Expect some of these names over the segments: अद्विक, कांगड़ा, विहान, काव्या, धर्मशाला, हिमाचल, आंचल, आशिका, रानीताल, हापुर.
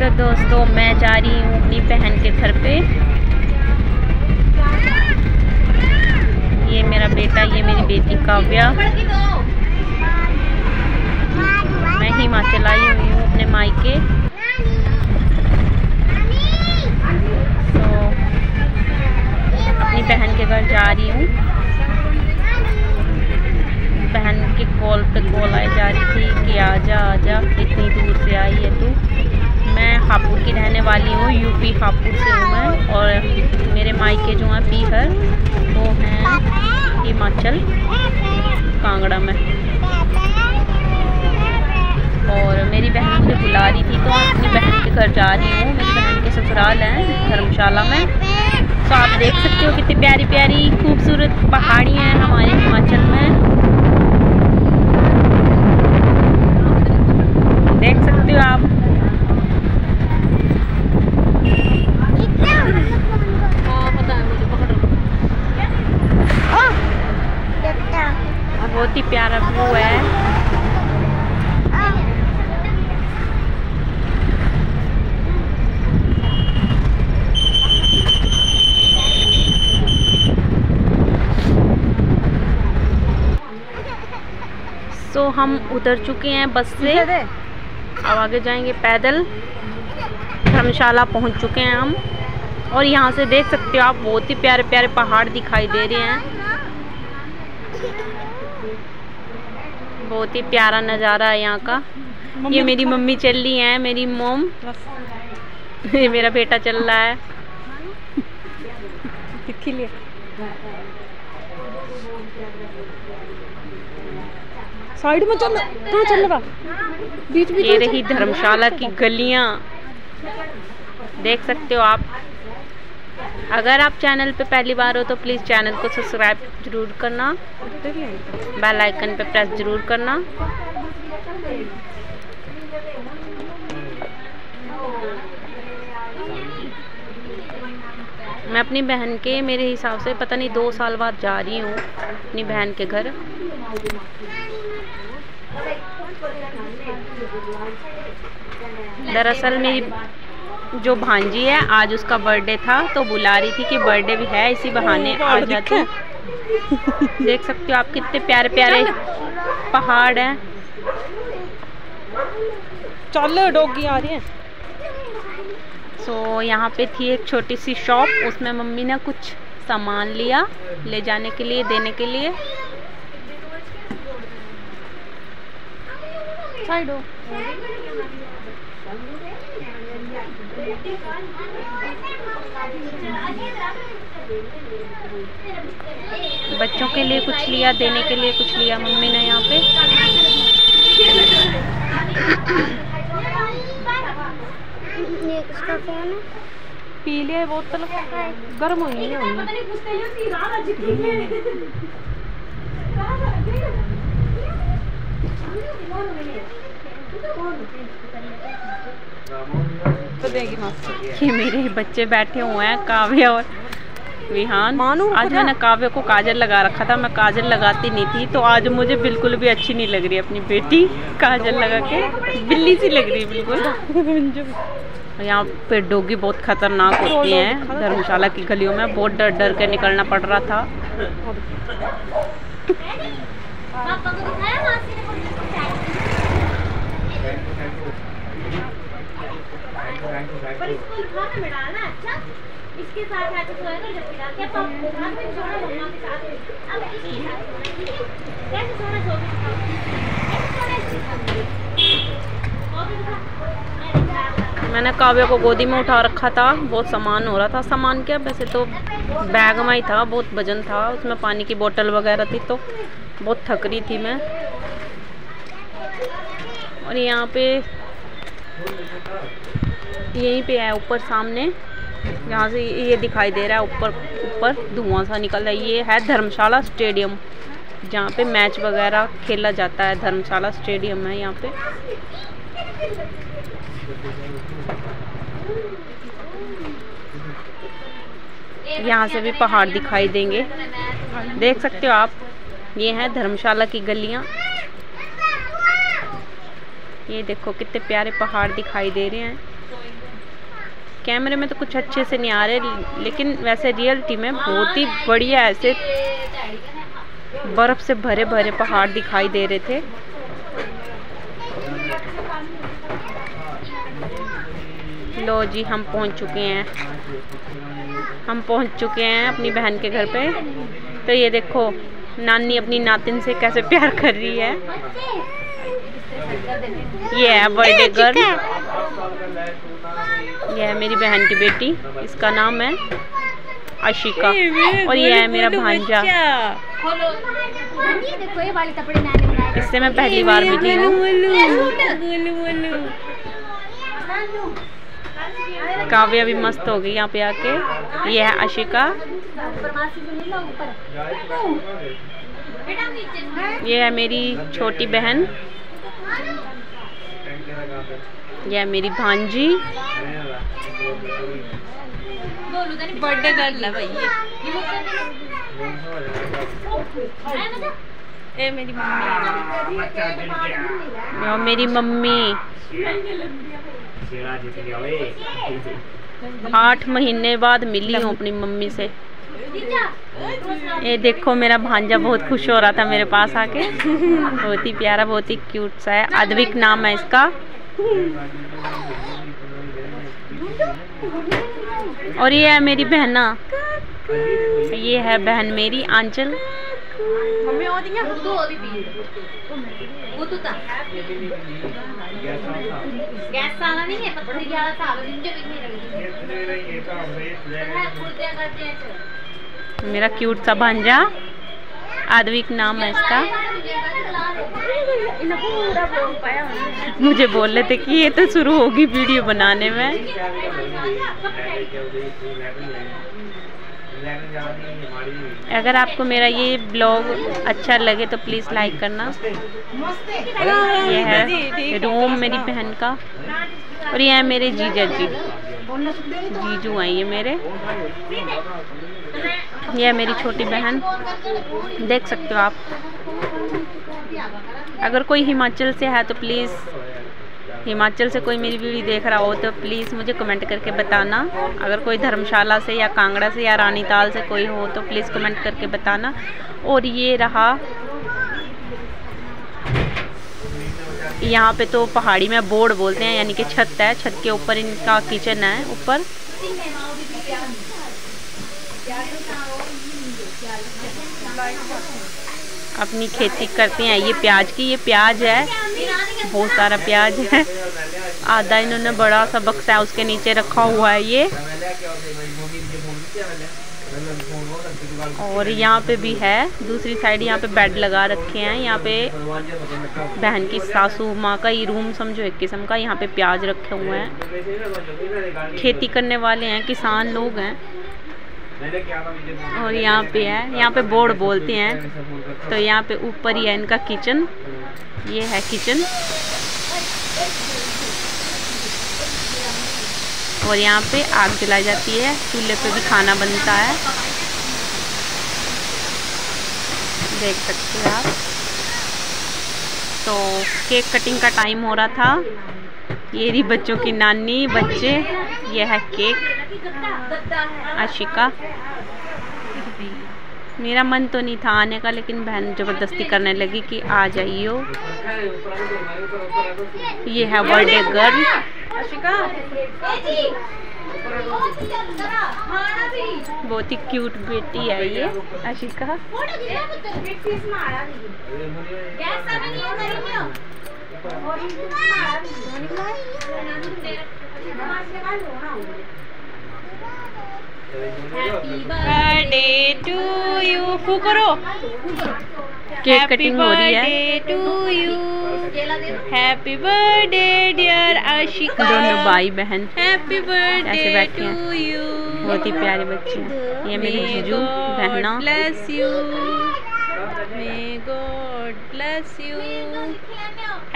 तो दोस्तों मैं जा रही हूँ अपनी बहन के घर पे। ये मेरा बेटा, ये मेरी बेटी काव्या। मैं हिमाचल आई हुई हूँ अपने मायके। अपनी बहन के घर जा रही हूँ। बहन के कॉल पे कॉल आए जा रही थी कि आजा आजा, इतनी दूर से आई है तू। मैं हापुर की रहने वाली हूँ, यूपी हापुर से हूँ मैं, और मेरे मायके जो हैं पीहर, वो हैं हिमाचल कांगड़ा में। और मेरी बहन मुझे बुला रही थी तो अपनी बहन के घर जा रही हूँ। मेरी बहन के ससुराल हैं धर्मशाला में। तो आप देख सकते हो कितनी प्यारी प्यारी खूबसूरत पहाड़ियाँ हैं हमारे हिमाचल में, देख सकते हो आप। बहुत ही प्यारा व्यू है। तो हम उतर चुके हैं बस से, अब आगे जाएंगे पैदल। धर्मशाला पहुंच चुके हैं हम, और यहां से देख सकते हो आप बहुत ही प्यारे प्यारे पहाड़ दिखाई दे रहे हैं। बहुत ही प्यारा नज़ारा है यहाँ का। ये मेरी मम्मी चल रही है, मेरी मोम। ये मेरा बेटा चल रहा है। साइड में चल, कहाँ चलना? बीच बीच ये रही धर्मशाला की गलियाँ, देख सकते हो आप। अगर आप चैनल पे पहली बार हो तो प्लीज़ चैनल को सब्सक्राइब जरूर करना, बेल आइकन पे प्रेस जरूर करना। मैं अपनी बहन के, मेरे हिसाब से पता नहीं 2 साल बाद जा रही हूँ अपनी बहन के घर। दरअसल मेरी जो भांजी है, आज उसका बर्थडे था तो बुला रही थी कि बर्थडे भी है, इसी बहाने आ जाते। देख सकते हो आप कितने प्यारे प्यारे पहाड़ हैं। चलो डोगी आ रही है। तो यहाँ पे थी एक छोटी सी शॉप, उसमें मम्मी ने कुछ सामान लिया ले जाने के लिए, देने के लिए। बच्चों के लिए कुछ लिया, देने के लिए कुछ लिया मम्मी ने यहाँ पे। पी लिया बोतल, गर्म हो गई है। ये मेरे बच्चे बैठे हुए हैं, काव्या और विहान। आज मैंने काव्या को काजल लगा रखा था, मैं काजल लगाती नहीं थी, तो आज मुझे बिल्कुल भी अच्छी नहीं लग रही अपनी बेटी काजल लगा के। बिल्ली सी लग रही है बिल्कुल। यहाँ पे डोगी बहुत खतरनाक होती हैं धर्मशाला की गलियों में, बहुत डर डर के निकलना पड़ रहा था। पर इसको हाथ में डालना, अच्छा इसके साथ हाथ को है ना, जब डाल के पाप हाथ में जोड़ा मम्मा के साथ। अब इसके साथ कैसे जोड़ा जोड़ सकता हूं। मैंने काव्या को गोदी में उठा रखा था, बहुत सामान हो रहा था। सामान क्या, वैसे तो बैग में ही था, बहुत वजन था, उसमें पानी की बोतल वगैरह थी, तो बहुत थक रही थी मैं। और यहाँ पे यहीं पे है ऊपर सामने, यहाँ से ये दिखाई दे रहा है ऊपर ऊपर धुआं सा निकल रहा है। ये है धर्मशाला स्टेडियम, जहाँ पे मैच वगैरह खेला जाता है। धर्मशाला स्टेडियम है यहाँ पे। यहाँ से भी पहाड़ दिखाई देंगे, देख सकते हो आप। ये है धर्मशाला की गलियाँ। ये देखो कितने प्यारे पहाड़ दिखाई दे रहे हैं। कैमरे में तो कुछ अच्छे से नहीं आ रहे, लेकिन वैसे रियलिटी में बहुत ही बढ़िया ऐसे बर्फ़ से भरे भरे पहाड़ दिखाई दे रहे थे। लो जी हम पहुंच चुके हैं, अपनी बहन के घर पे। तो ये देखो नानी अपनी नातिन से कैसे प्यार कर रही है। ये है बर्थडे गर्ल, यह है मेरी बहन की बेटी, इसका नाम है आशिका। और यह है मेरा भांजा, इससे मैं पहली बार मिली हूँ। काव्या भी मस्त हो गई यहाँ पे आके। ये है आशिका, ये है मेरी छोटी बहन, ये है मेरी भांजी। बर्थडे गर्ल है भाई ये मेरी मम्मी, और मेरी मम्मी 8 महीने बाद मिली हूँ अपनी मम्मी से। ये देखो मेरा भांजा बहुत खुश हो रहा था मेरे पास आके, बहुत ही प्यारा, बहुत ही क्यूट सा है। अद्विक नाम है इसका। और ये है मेरी बहना, ये है बहन मेरी आंचल। मेरा क्यूट सा भांजा, आद्विक नाम है इसका। मुझे बोल रहे थे कि ये तो शुरू होगी वीडियो बनाने में। अगर आपको मेरा ये ब्लॉग अच्छा लगे तो प्लीज़ लाइक करना। ये है रूम मेरी बहन का, और ये है मेरे जीजा जी, जीजू हैं ये मेरे। ये है मेरी छोटी बहन, देख सकते हो आप। अगर कोई हिमाचल से है तो प्लीज़, हिमाचल से कोई मेरी वीडियो देख रहा हो तो प्लीज़ मुझे कमेंट करके बताना। अगर कोई धर्मशाला से या कांगड़ा से या रानीताल से कोई हो तो प्लीज़ कमेंट करके बताना। और ये रहा, यहाँ पे तो पहाड़ी में बोर्ड बोलते हैं, यानी कि छत है, छत के ऊपर इनका किचन है ऊपर। अपनी खेती करते हैं ये प्याज की, ये प्याज है, बहुत सारा प्याज है। आधा इन्होंने बड़ा सा बक्सा है उसके नीचे रखा हुआ है ये। और यहाँ पे भी है दूसरी साइड, यहाँ पे बेड लगा रखे हैं। यहाँ पे बहन की सासू माँ का ये रूम समझो एक किस्म का, यहाँ पे प्याज रखे हुए हैं। खेती करने वाले हैं, किसान लोग हैं। और यहाँ पे है, यहाँ पे बोर्ड बोलते हैं, तो यहाँ पे ऊपर ही है इनका किचन। ये है किचन, और यहाँ पे आग जलाई जाती है, चूल्हे पे भी खाना बनता है, देख सकते हैं आप। तो केक कटिंग का टाइम हो रहा था। ये रही बच्चों की नानी, बच्चे। यह है केक, आशिका। मेरा मन तो नहीं था आने का, लेकिन बहन ज़बरदस्ती करने लगी कि आ जाइयो। ये है बर्थडे गर्ल, बहुत ही क्यूट बेटी है ये आशिका। केक कटिंग हो रही है। Happy birthday dear आशिका। दोनों भाई बहन हैप्पी बर्थडे बैठे हैं, बहुत ही प्यारे बच्चे हैं। ये मेरी जीजू बहना। May God bless you.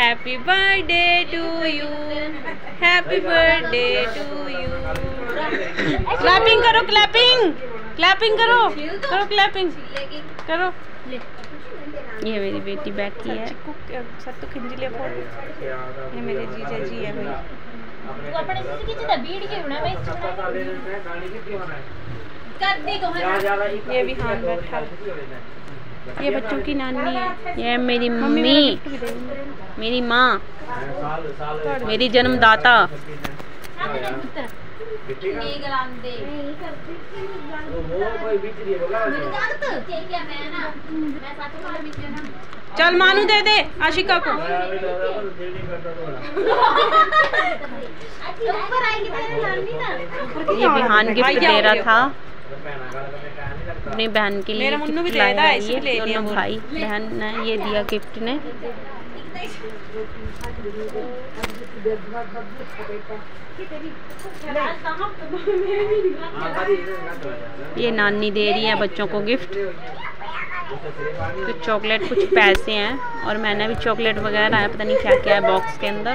Happy birthday to you. Happy birthday to you. Clapping करो, clapping करो, clapping करो। ये मेरी बेटी बैठी है। सब तो खिंजी ले फोन। ये मेरे जीजा जी है भाई। ये विहान बैठा, ये बच्चों की नानी है, ये मेरी मम्मी, मेरी माँ, मेरी जन्मदाता। चल मानू दे दे आशिका को। ये विहान गिफ्ट दे रहा था अपनी बहन के लिए। ये दोनों भाई बहन ने ये दिया गिफ्ट ने। ये नानी दे रही है बच्चों को गिफ्ट, कुछ चॉकलेट कुछ पैसे हैं, और मैंने भी चॉकलेट वगैरह है, पता नहीं क्या क्या है बॉक्स के अंदर।